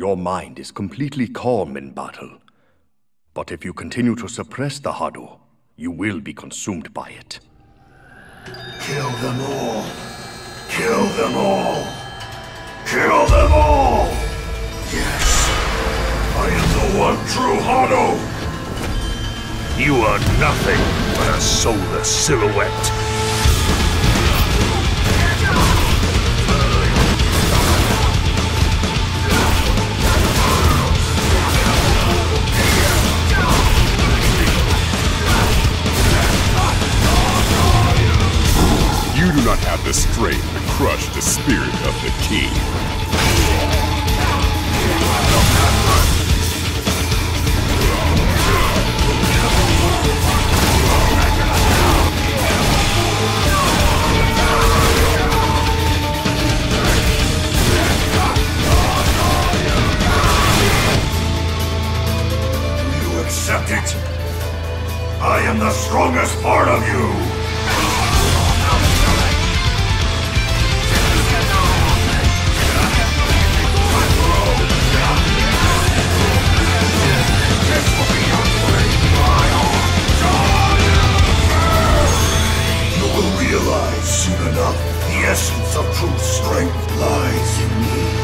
Your mind is completely calm in battle. But if you continue to suppress the Hado, you will be consumed by it. Kill them all! Kill them all! Kill them all! Yes! I am the one true Hado! You are nothing but a soulless silhouette. You do not have the strength to crush the spirit of the king. Do you accept it? I am the strongest part of you! Soon enough, the essence of true strength lies in me.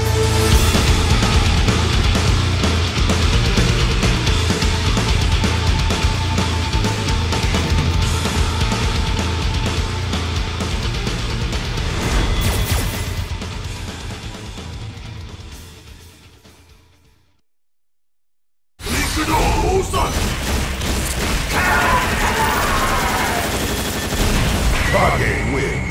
Fucking win!